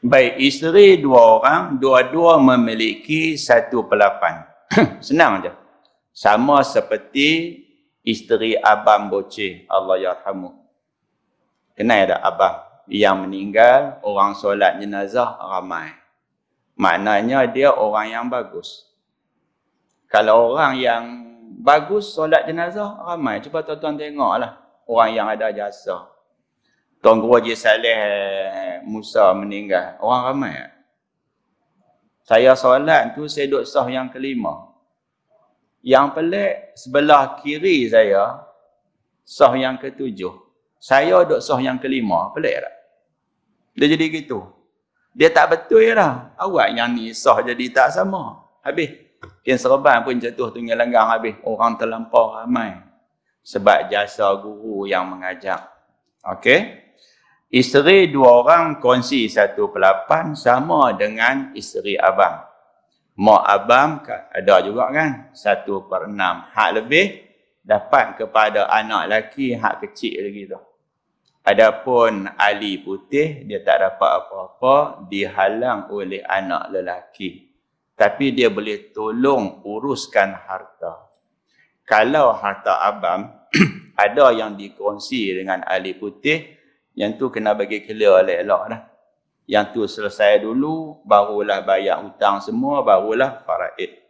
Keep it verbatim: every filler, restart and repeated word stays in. Baik isteri dua orang, dua-dua memiliki satu pelapan. Senang je. Sama seperti isteri Abam Bocey, Allah yarhamu. Kenal tak Abam? Yang meninggal, orang solat jenazah ramai. Maknanya dia orang yang bagus. Kalau orang yang bagus solat jenazah ramai. Cuba tuan-tuan tengoklah orang yang ada jasa. Tuan Guru Haji Saleh Musa meninggal, orang ramai tak? Saya solat tu, saya duduk sah yang kelima. Yang pelik, sebelah kiri saya sah yang ketujuh, saya duduk sah yang kelima. Pelik tak? Dia jadi gitu. Dia tak betul lah. Awak yang ni sah jadi tak sama. Habis. Ken Serban pun jatuh tunggal langgang habis. Orang terlampau ramai. Sebab jasa guru yang mengajar. Okey. Isteri dua orang kongsi satu pelapan, sama dengan isteri abang. Mak abang ada juga kan, satu per enam. Hak lebih dapat kepada anak lelaki, hak kecil lagi tu. Adapun Ali Puteh, dia tak dapat apa-apa, dihalang oleh anak lelaki. Tapi dia boleh tolong uruskan harta. Kalau harta abang, ada yang dikongsi dengan Ali Puteh, yang tu kena bagi clear elok-elok dah. Yang tu selesai dulu, barulah bayar hutang semua, barulah faraid.